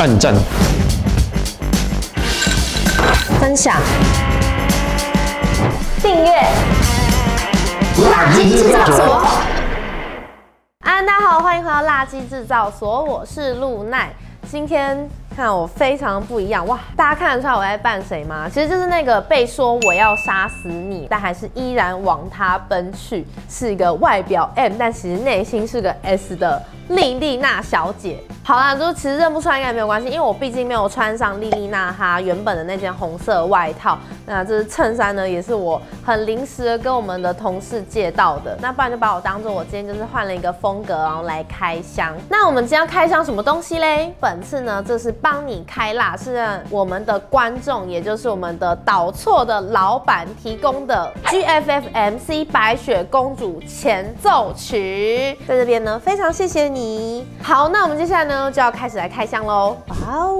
按赞、分享、订阅。辣鸡制造所，大家好，欢迎回到辣鸡制造所，我是露奈，今天。 看我非常不一样哇！大家看得出来我在扮谁吗？其实就是那个被说我要杀死你，但还是依然往他奔去，是一个外表 M， 但其实内心是个 S 的莉莉娜小姐。好啦，就其实认不出来应该没有关系，因为我毕竟没有穿上莉莉娜她原本的那件红色外套。那这是衬衫呢，也是我很临时的跟我们的同事借到的。那不然就把我当做我今天就是换了一个风格，然后来开箱。那我们今天要开箱什么东西嘞？本次呢，这是。 帮你开辣是我们的观众，也就是我们的导错的老板提供的 GFFMC 白雪公主前奏曲，在这边呢，非常谢谢你。好，那我们接下来呢就要开始来开箱喽。哇哦，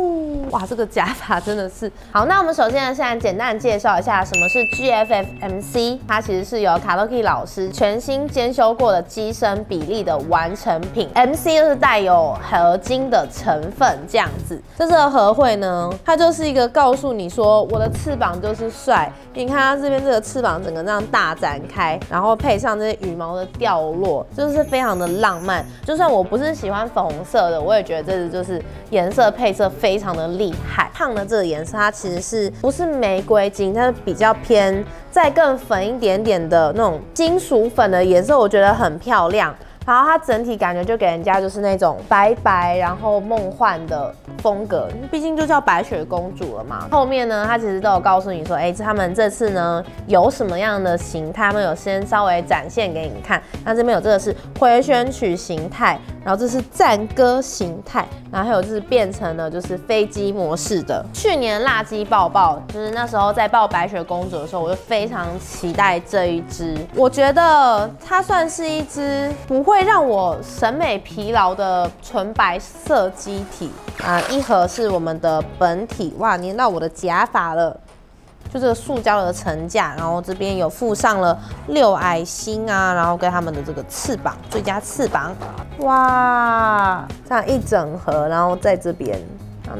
哇，这个假发真的是好。那我们首先呢，现在简单介绍一下什么是 GFFMC， 它其实是由 Karoki 老师全新监修过的机身比例的完成品 ，MC 就是带有合金的成分这样子。 这次的和会呢，它就是一个告诉你说，我的翅膀就是帅。你看它这边这个翅膀整个这样大展开，然后配上这些羽毛的掉落，就是非常的浪漫。就算我不是喜欢粉红色的，我也觉得这只就是颜色配色非常的厉害。烫的这个颜色它其实是不是玫瑰金，它是比较偏再更粉一点点的那种金属粉的颜色，我觉得很漂亮。 然后它整体感觉就给人家就是那种白白，然后梦幻的风格，毕竟就叫白雪公主了嘛。后面呢，它其实都有告诉你说，哎，他们这次呢有什么样的形态，他们有先稍微展现给你看。那这边有这个是回旋曲形态，然后这是赞歌形态，然后还有就是变成了就是飞机模式的。去年辣鸡抱抱，就是那时候在抱白雪公主的时候，我就非常期待这一只。我觉得它算是一只不会 让我审美疲劳的纯白色机体啊，一盒是我们的本体，哇，粘到我的假发了，就这个塑胶的层架，然后这边有附上了六矮星啊，然后跟他们的这个翅膀，最佳翅膀，哇，这样一整盒，然后在这边。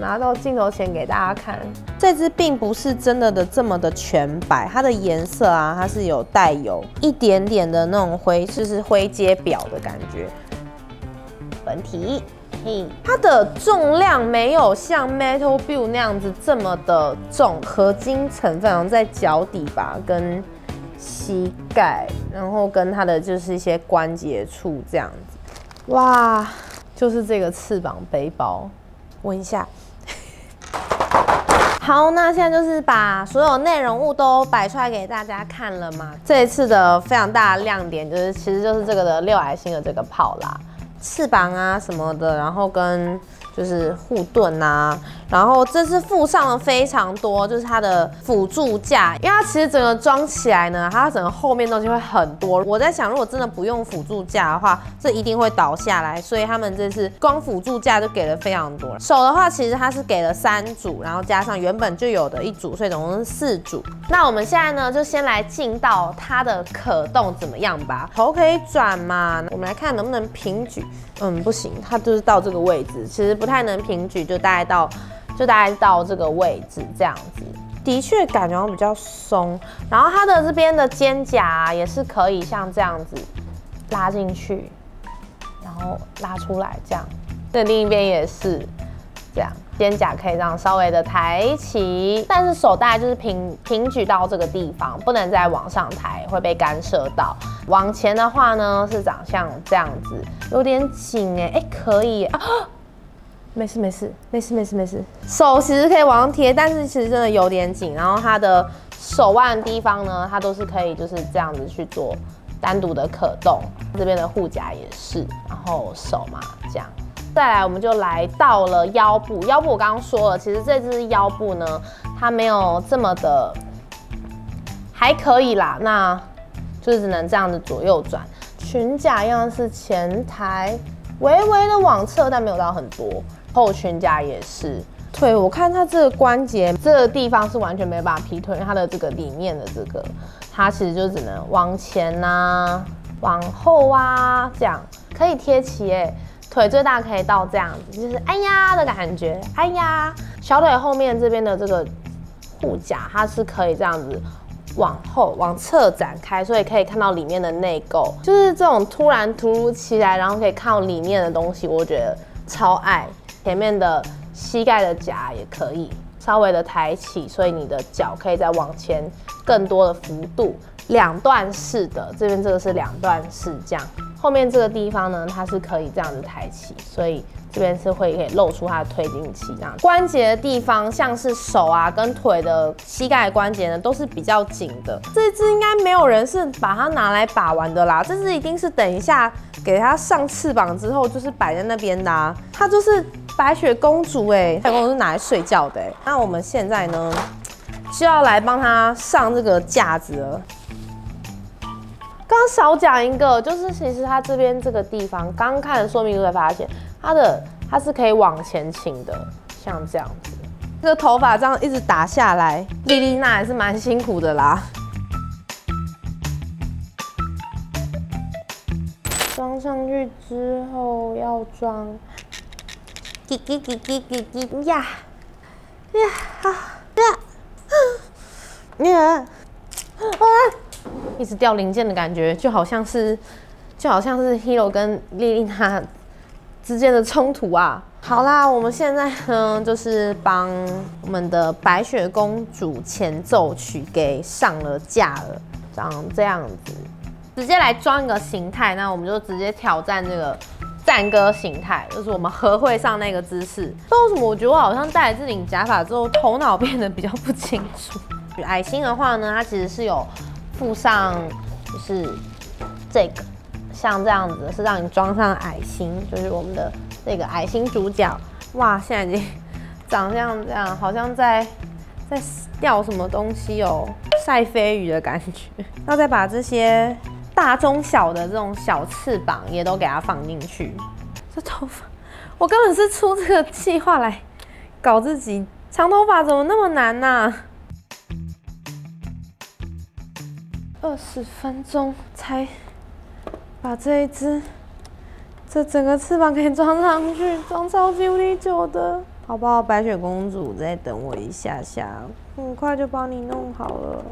拿到镜头前给大家看，这只并不是真的这么的全白，它的颜色啊，它是有带有一点点的那种灰，就是灰阶表的感觉。本体，嘿，它的重量没有像 Metal Build 那样子这么的重，合金成分好像在脚底吧，跟膝盖，然后跟它的就是一些关节处这样子。哇，就是这个翅膀背包。 闻一下，好，那现在就是把所有内容物都摆出来给大家看了嘛。这一次的非常大的亮点就是，其实就是这个的六矮星的这个炮啦，翅膀啊什么的，然后跟就是护盾啊，然后这次附上了非常多，就是它的辅助架，因为它其实整个装起来呢，它整个后面东西会很多。我在想，如果真的不用辅助架的话，这一定会倒下来，所以他们这次光辅助架就给了非常多。手的话，其实它是给了3组，然后加上原本就有的1组，所以总共是4组。那我们现在呢，就先来进到它的可动怎么样吧？头可以转嘛？我们来看能不能平举。嗯，不行，它就是到这个位置，其实不太能平举，就大概到这个位置这样子，的确感觉比较松。然后它的这边的肩胛啊，也是可以像这样子拉进去，然后拉出来这样。这另一边也是这样，肩胛可以这样稍微的抬起，但是手大概就是平举到这个地方，不能再往上抬，会被干涉到。 往前的话呢，是长相这样子，有点紧哎，哎可以啊，没事，手其实可以往上贴，但是其实真的有点紧，然后它的手腕的地方呢，它都是可以就是这样子去做单独的可动，这边的护甲也是，然后手嘛这样。 再来，我们就来到了腰部，腰部我刚刚说了，其实这只腰部呢，它没有这么的，还可以啦，那。 就是只能这样子左右转，裙甲一样是前抬，微微的往侧，但没有到很多。后裙甲也是腿，我看它这个关节这个地方是完全没办法劈腿，因为它的这个里面的这个，它其实就只能往前啊、往后啊这样，可以贴齐哎、欸。腿最大可以到这样子，就是哎呀的感觉，哎呀，小腿后面这边的这个护甲，它是可以这样子往后往侧展开，所以可以看到里面的内构，就是这种突然突如其来，然后可以看到里面的东西，我觉得超爱。前面的膝盖的夹也可以稍微的抬起，所以你的脚可以再往前更多的幅度。 两段式的，这边这个是两段式这样，后面这个地方呢，它是可以这样子抬起，所以这边是会可以露出它的推进器这样。关节的地方，像是手啊跟腿的膝盖关节呢，都是比较紧的。这只应该没有人是把它拿来把玩的啦，这只一定是等一下给它上翅膀之后，就是摆在那边的啊。它就是白雪公主欸，白雪公主是拿来睡觉的欸。那我们现在呢，就要来帮它上这个架子了。 刚少讲一个，就是其实它这边这个地方，刚看说明就会发现，它是可以往前倾的，像这样子，这个头发这样一直打下来，莉莉娜也是蛮辛苦的啦。装上去之后要装，滴滴滴滴滴滴呀呀啊呀啊！ 一直掉零件的感觉，就好像是 Hero 跟莉莉娜之间的冲突啊。好啦，我们现在呢，就是帮我们的白雪公主前奏曲给上了架了，长这样子，直接来装一个形态。那我们就直接挑战这个战歌形态，就是我们和会上那个姿势。不知道为什么，我觉得我好像戴了这顶假发之后，头脑变得比较不清楚。矮星的话呢，它其实是有 附上就是这个，像这样子是让你装上矮星，就是我们的那个矮星主角。哇，现在已经长这样，好像在钓什么东西哦，晒飞鱼的感觉。要再把这些大中小的这种小翅膀也都给它放进去。这头发，我根本是出这个计划来搞自己，长头发怎么那么难呢？ 20分钟才把这一只，这整个翅膀给装上去，装超级无敌久的，好不好？白雪公主再等我一下下，很快就帮你弄好了。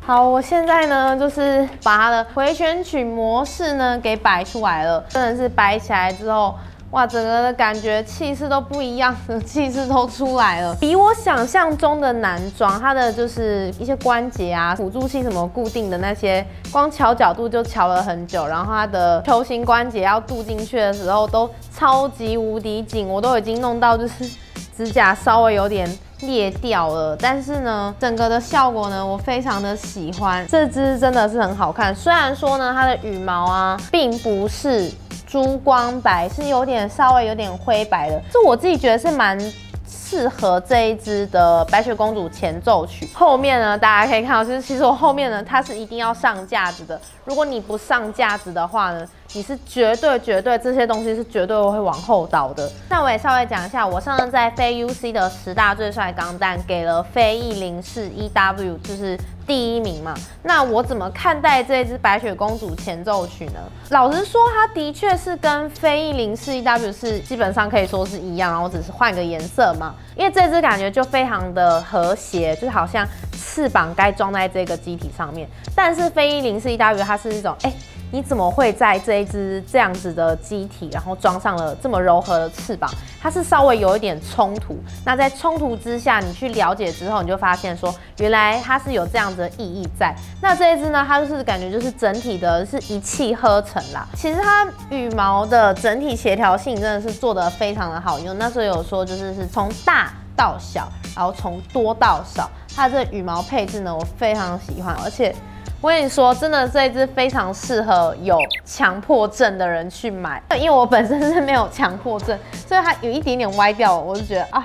好，我现在呢就是把它的回旋曲模式呢给摆出来了，真的是摆起来之后，哇，整个的感觉气势都不一样，气势都出来了，比我想象中的难装，它的就是一些关节啊、辅助器什么固定的那些，光调角度就调了很久，然后它的球形关节要镀进去的时候都超级无敌紧，我都已经弄到就是指甲稍微有点 裂掉了，但是呢，整个的效果呢，我非常的喜欢，这只真的是很好看。虽然说呢，它的羽毛啊，并不是珠光白，是有点稍微有点灰白的，这我自己觉得是蛮 适合这一支的白雪公主前奏曲。后面呢，大家可以看到，其实我后面呢，它是一定要上架子的。如果你不上架子的话呢，你是绝对这些东西是绝对会往后倒的。那我也稍微讲一下，我上次在非 UC 的10大最帅钢弹给了非1041W， 就是第一名嘛。那我怎么看待这一支白雪公主前奏曲呢？老实说，它的确是跟非1041W 是基本上可以说是一样，然后只是换个颜色嘛。 因为这只感觉就非常的和谐，就是好像翅膀该装在这个机体上面。但是非1041W 它是一种，哎，你怎么会在这一只这样子的机体，然后装上了这么柔和的翅膀？它是稍微有一点冲突。那在冲突之下，你去了解之后，你就发现说，原来它是有这样子的意义在。那这一只呢，它就是感觉就是整体的是一气呵成啦。其实它羽毛的整体协调性真的是做得非常的好，因为那时候有说就是从大到小，然后从多到少，它这羽毛配置呢，我非常喜欢，而且 我跟你说，真的这一支非常适合有强迫症的人去买，因为我本身是没有强迫症，所以它有一点点歪掉，我就觉得啊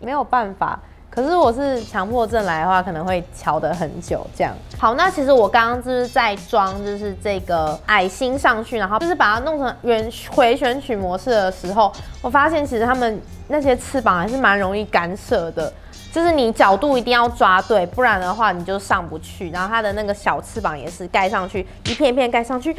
没有办法。可是我是强迫症来的话，可能会调得很久这样。好，那其实我刚刚就是在装就是这个矮星上去，然后就是把它弄成回旋曲模式的时候，我发现其实他们那些翅膀还是蛮容易干涉的。就是你角度一定要抓对，不然的话你就上不去。然后它的那个小翅膀也是盖上去，一片一片盖上去，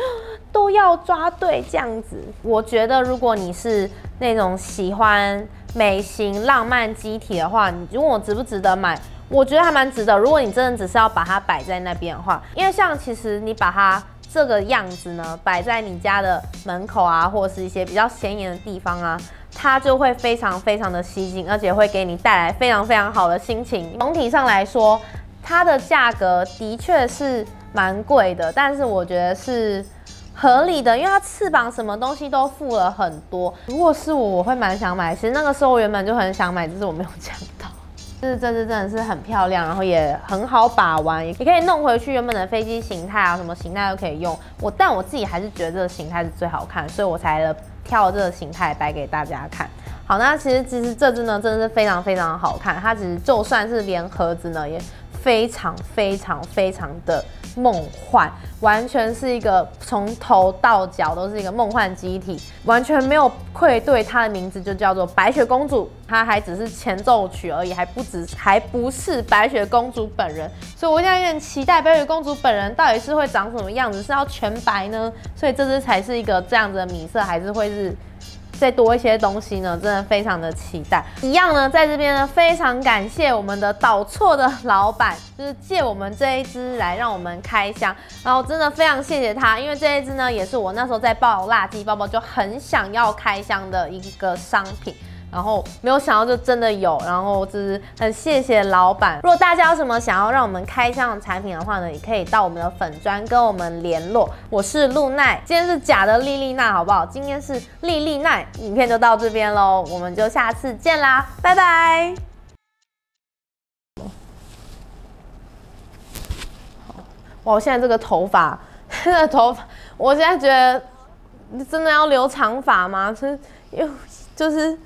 都要抓对这样子。我觉得如果你是那种喜欢美型浪漫机体的话，你问我值不值得买？我觉得还蛮值得。如果你真的只是要把它摆在那边的话，因为像其实你把它这个样子呢摆在你家的门口啊，或者是一些比较显眼的地方啊，它就会非常非常的吸睛，而且会给你带来非常非常好的心情。总体上来说，它的价格的确是蛮贵的，但是我觉得是合理的，因为它翅膀什么东西都付了很多。如果是我会蛮想买。其实那个时候我原本就很想买，只是我没有讲到。就是这只真的是很漂亮，然后也很好把玩，也可以弄回去原本的飞机形态啊，什么形态都可以用。但我自己还是觉得这个形态是最好看，所以我才挑这个形态摆给大家看。好，那其实这只呢真的是非常非常好看，它其实就算是连盒子呢也非常非常非常的梦幻，完全是一个从头到脚都是一个梦幻机体，完全没有愧对它的名字，就叫做白雪公主。它还只是前奏曲而已，还不是白雪公主本人，所以我现在有点期待白雪公主本人到底是会长什么样子，是要全白呢？所以这只才是一个这样子的米色，还是会是再多一些东西呢，真的非常的期待。一样呢，在这边呢，非常感谢我们的导错的老板，就是借我们这一支来让我们开箱，然后真的非常谢谢他，因为这一支呢，也是我那时候在爆辣鸡包包就很想要开箱的一个商品。然后没有想到就真的有，然后就是很谢谢老板。如果大家有什么想要让我们开箱的产品的话呢，也可以到我们的粉专跟我们联络。我是露奈，今天是假的莉莉奈，好不好？今天是莉莉奈，影片就到这边咯，我们就下次见啦，拜拜。哇，我现在这个头发，这个头发，我现在觉得真的要留长发吗？就是。